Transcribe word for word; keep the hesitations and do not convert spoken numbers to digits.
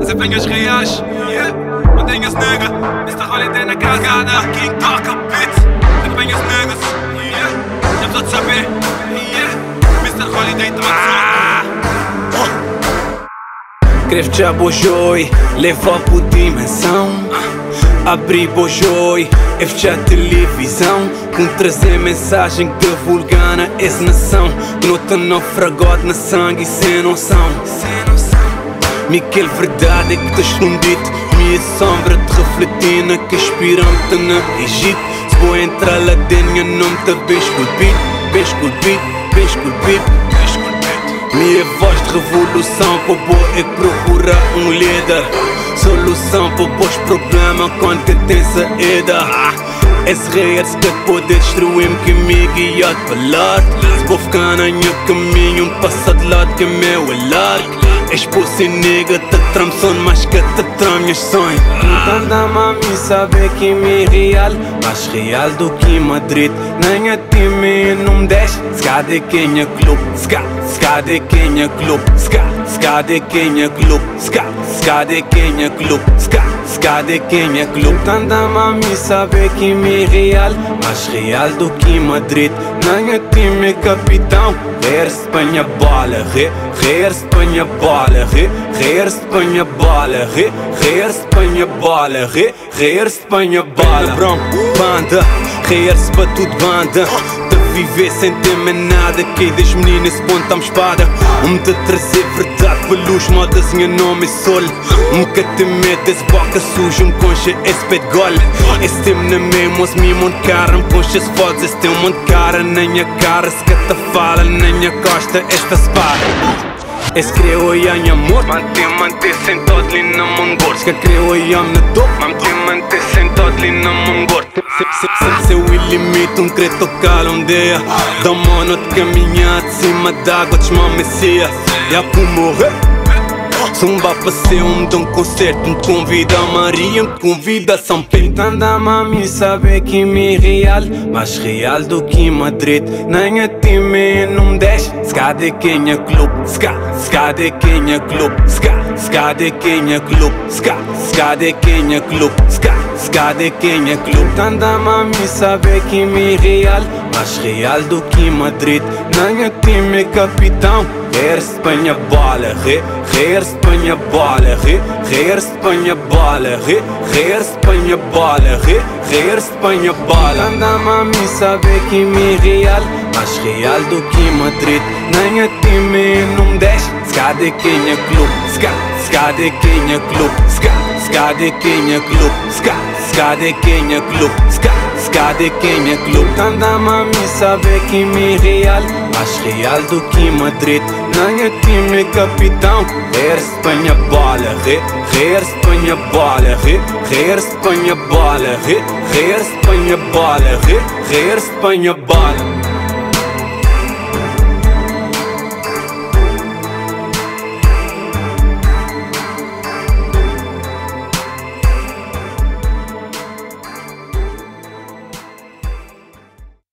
Diese Finger schrei ich, yeah. Mein Ding ist nirgends, mister Holiday na Cascada, King Kong Kapit. Diese Finger ist nirgends, yeah. Ich hab das Zabe, yeah. mister Holiday trotzdem. Greve te abojoi, leva pro dimensão. Abri bojoi, F J televisão. Com trazer mensagem que divulga na ex-nação. Nota naufragado na sangue sem noção. Miquel verdade é que te escondido. Minha sombra te refletindo que aspirante na Egito. Se vou entrar lá dentro, minha nome tá bem esculpido. Bem esculpido, bem esculpido. Minha voz de revolução, povo é procurar um líder. Solução para os problemas quando que tem saída. Esse reis que poder destruir-me que me guiar para lá. Se vou ficar na minha caminho, passar de lado que meu é lado. És posse nega, te tramo sonho, mas que te tramo minhas sonhos. Então dá-me a mim saber que me real, mais real do que Madrid. Nem a time não desce, Scada é Ke Nha Club. Scada é Ke Nha Club. Scada é Ke Nha Club. Scada é Ke Nha Club. Scada é Ke Nha Club. Então dá-me a mim saber que me real, mais real do que Madrid. Nem a time capitão, reer Espanha bola, reer Espanha bola. Re, reer Espanha bola, re, reer Espanha bola, re, reer Espanha bola. Brom, banda, reer-se para tudo banda. De viver sem temer nada, que das meninas pontam espada. Um de trazer verdade, luz, modas, minha nome é sol. Nunca te metes boca suja, um concha, esse pé de gole. Esse tempo na memos, me montaram, ponchas fotos, esse teu monte cara. Na minha cara, se que te fala, na minha costa, esta espada. Es creo ya mi amor, mantente sentado en la mongor. Es que creo ya mi top, mantente sentado en la mongor. Se o ilimito um creto calondea. Da mano de caminhar de cima d'água de uma messia. E a por morrer, zumba passeio, me dá um concerto. Me convida a Maria, me convida a São Pedro. Então dá-me a mim saber que me real, mais real do que Madrid. Nem a time não desce, Scada é Ke Nha Club. Scada é Ke Nha Club. Scada é Ke Nha Club. Scada é Ke Nha Club. Scada é Ke Nha Club. Então dá-me a mim saber que me real, mais real do que Madrid. Nem a time capitão, reer Espanha bola, re, reer Espanha bola, re, reer Espanha bola, re, reer Espanha bola, re, reer Espanha bola. Dá-me a mim saber que me real, mais real do que Madrid. Nem a time não desce, Scada é Ke Nha Club. Scada é Ke Nha Club. Scada é Ke Nha Club. Scada é Ke Nha Club. Scada é Ke Nha Club. Então dá-me a mim saber que me real, mais real do que Madrid. Nem a time capitão, reer Espanha bola, re, reer Espanha bola, re, reer Espanha bola, re, reer Espanha bola, re, reer Espanha bola.